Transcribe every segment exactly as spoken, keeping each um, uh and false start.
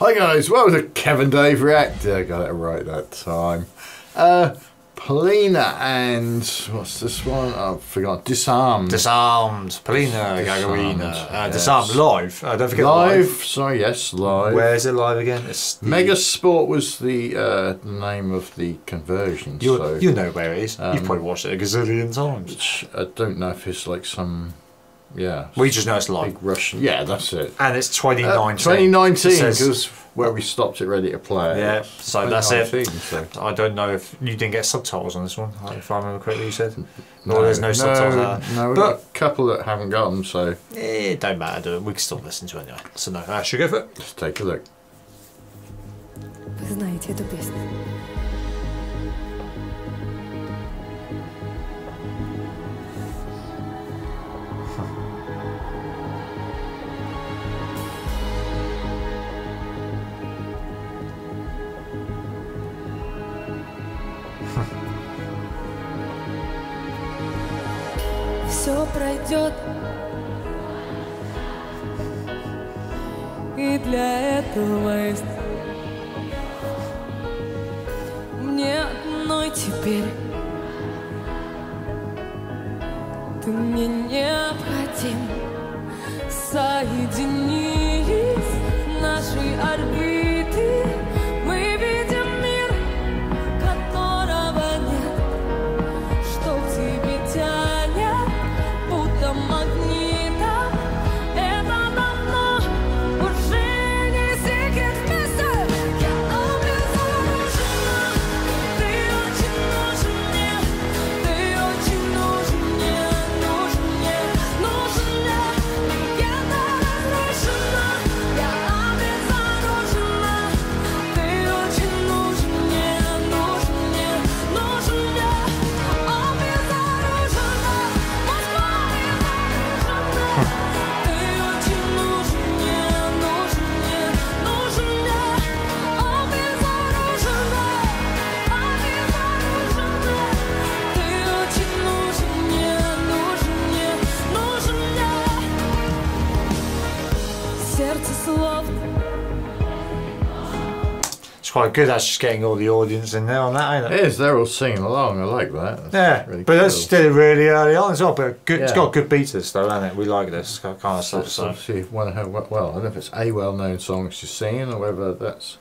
Hi guys, welcome to Kevin Dave React. I got it right that time. Uh, Polina and what's this one? I forgot. Disarmed. Disarmed. Polina Gagarina. Uh, yes. Disarmed live. Uh, don't forget live. Live. Sorry, yes, live. Where is it live again? It's Megasport was the uh, name of the conversion. You so, you know where it is. Um, You've probably watched it a gazillion times. Which I don't know if it's like some. Yeah. We just know it's live. Big Russian. Yeah, that's it. And it's twenty nineteen. Uh, twenty nineteen, because where we stopped it ready to play. It. Yeah, so that's it. So. I don't know if you didn't get subtitles on this one, if I remember correctly, you said. No, no there's no, no subtitles there. No, but a couple that haven't got them, so. It don't matter, do it? We can still listen to it anyway. So, no, I should go for it. Let's take a look. You know this song. Все пройдет, и для этого есть мне одной теперь ты мне необходим. Соединись нашей орбиты, мы видим мир, которого нет, что в тебе тянет. It's quite good, that's just getting all the audience in there on that, ain't it? It is, they're all singing along, I like that. That's yeah, really but cool. That's still really early on as well, but good, yeah. It's got good beats though, hasn't it? We like this kind of stuff. It's so. Obviously one of her, well, I don't know if it's a well-known song she's singing or whether that's,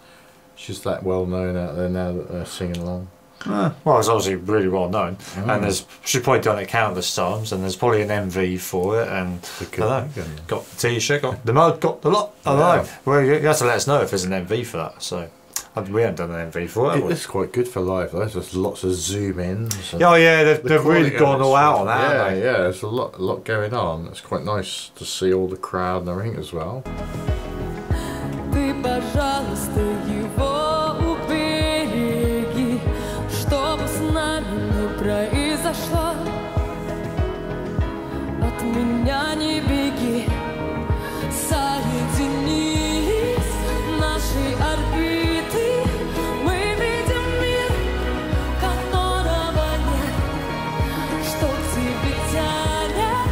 she's that well-known out there now that they're singing along. Uh, well, it's obviously really well known, mm. and there's she's probably done it countless times, and there's probably an M V for it, and good, I don't know, got the T-shirt, got the mug, got the lot. I yeah. know. Well, you have to let us know if there's an M V for that. So we haven't done an M V for it. It's quite good for live though. There's lots of zoom ins. Oh yeah, they've, the they've really gone all out on that. Yeah, haven't they? Yeah. There's a lot, a lot going on. It's quite nice to see all the crowd and everything as well. Произошло от меня не беги, соединись нашей орбиты, мы видим мир, которого нет, что к тебе тянет,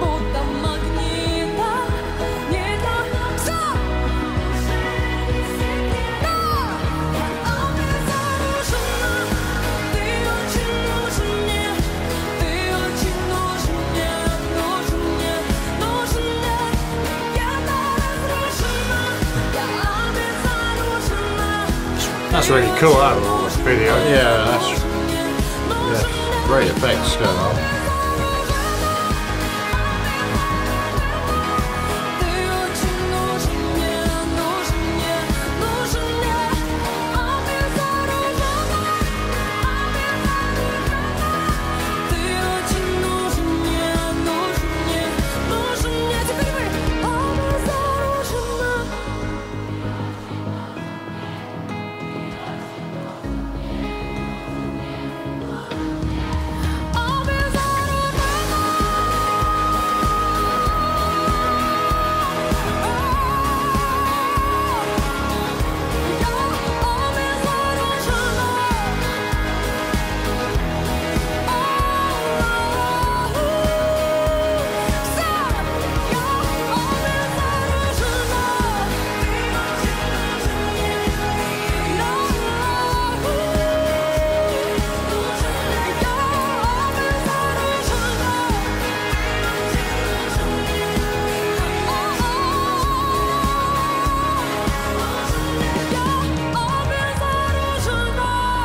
будто магнитом, не так все. That's really cool, that video. Yeah, that's yeah, great effects going on.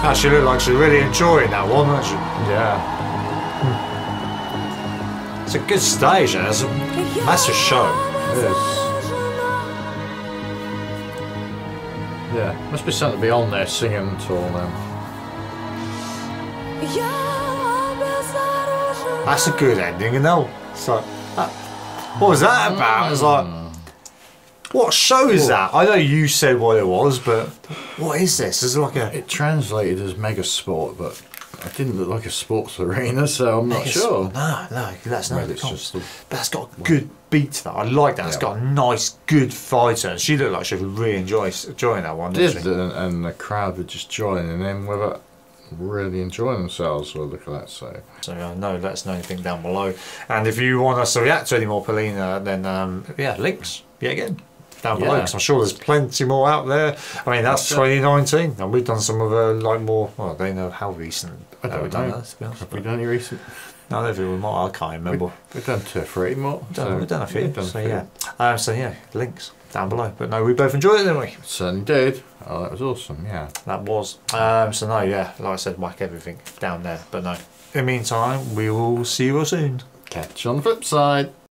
Ah, she looked like she really enjoyed that one, didn't she? Yeah. It's a good stage, eh? It's a massive show. It is. Yeah, must be something to be on there singing to all them. That's a good ending, you know? It's like, that, what was that about? It's like, what show is that? I know you said what it was, but what is this? It's like a... It translated as Megasport, but it didn't look like a sports arena, so I'm Megasport. Not sure. No, no, that's not it. But that's got a good beat to that. I like that. Yeah. It's got a nice, good fight. And she looked like she was really enjoy, enjoying that one, didn't did, she? And, and the crowd were just joining in with it. Really enjoying themselves with the collect, so so uh, no, let us know anything down below, and if you want us to react to any more Polina, then um yeah, links yeah again down below, because yeah. I'm sure there's plenty more out there. I mean, that's twenty nineteen, and we've done some of uh, like more, well, they know how recent I don't know, know. That, have we done any recent? No, I don't think we might, I can't remember. We've done two or three more. We've done, so we've done a few, we've done so yeah. Um, so yeah, links down below. But no, we both enjoyed it, didn't we? Certainly did. Oh, that was awesome, yeah. That was. Um, so no, yeah, like I said, whack everything down there. But no, in the meantime, we will see you all soon. Catch you on the flip side.